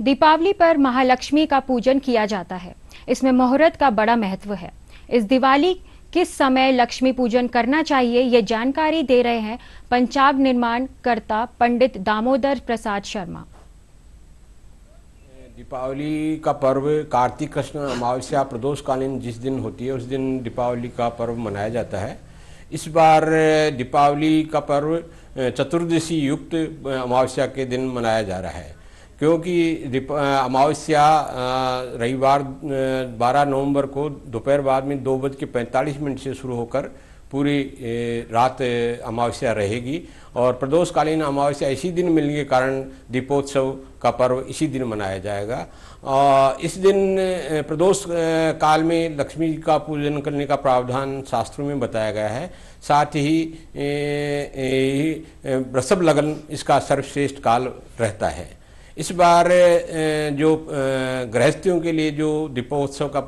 दीपावली पर महालक्ष्मी का पूजन किया जाता है। इसमें मुहूर्त का बड़ा महत्व है। इस दिवाली किस समय लक्ष्मी पूजन करना चाहिए, ये जानकारी दे रहे हैं पंचांग निर्माणकर्ता पंडित दामोदर प्रसाद शर्मा। दीपावली का पर्व कार्तिक कृष्ण अमावस्या प्रदोषकालीन जिस दिन होती है उस दिन दीपावली का पर्व मनाया जाता है। इस बार दीपावली का पर्व चतुर्दशी युक्त अमावस्या के दिन मनाया जा रहा है, क्योंकि अमावस्या रविवार 12 नवंबर को दोपहर बाद में 2:45 से शुरू होकर पूरी रात अमावस्या रहेगी और प्रदोषकालीन अमावस्या इसी दिन मिलने के कारण दीपोत्सव का पर्व इसी दिन मनाया जाएगा। और इस दिन प्रदोष काल में लक्ष्मी का पूजन करने का प्रावधान शास्त्रों में बताया गया है। साथ ही वृषभ लगन इसका सर्वश्रेष्ठ काल रहता है। इस बार जो गृहस्थियों के लिए जो दीपोत्सव का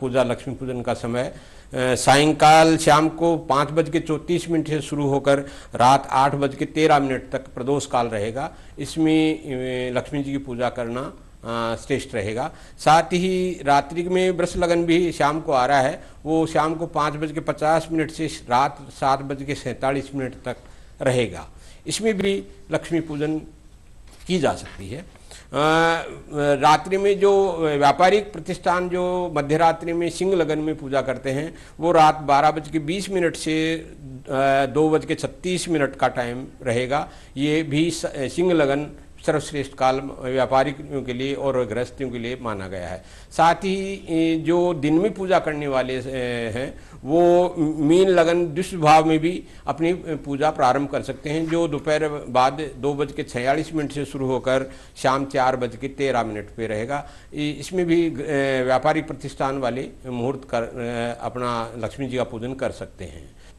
पूजा लक्ष्मी पूजन का समय सायंकाल शाम को 5:34 से शुरू होकर रात 8:13 तक प्रदोष काल रहेगा। इसमें लक्ष्मी जी की पूजा करना श्रेष्ठ रहेगा। साथ ही रात्रि में वृष लगन भी शाम को आ रहा है, वो शाम को 5:50 से रात 7:47 तक रहेगा। इसमें भी लक्ष्मी पूजन की जा सकती है। रात्रि में जो व्यापारिक प्रतिष्ठान जो मध्य रात्रि में सिंह लगन में पूजा करते हैं वो रात 12:20 से 2:36 का टाइम रहेगा। ये भी सिंह लगन सर्वश्रेष्ठ काल व्यापारियों के लिए और गृहस्थियों के लिए माना गया है। साथ ही जो दिन में पूजा करने वाले हैं वो मीन लगन दुष्भाव में भी अपनी पूजा प्रारंभ कर सकते हैं, जो दोपहर बाद 2:46 से शुरू होकर शाम 4:13 पे रहेगा। इसमें भी व्यापारिक प्रतिष्ठान वाले मुहूर्त कर अपना लक्ष्मी जी का पूजन कर सकते हैं।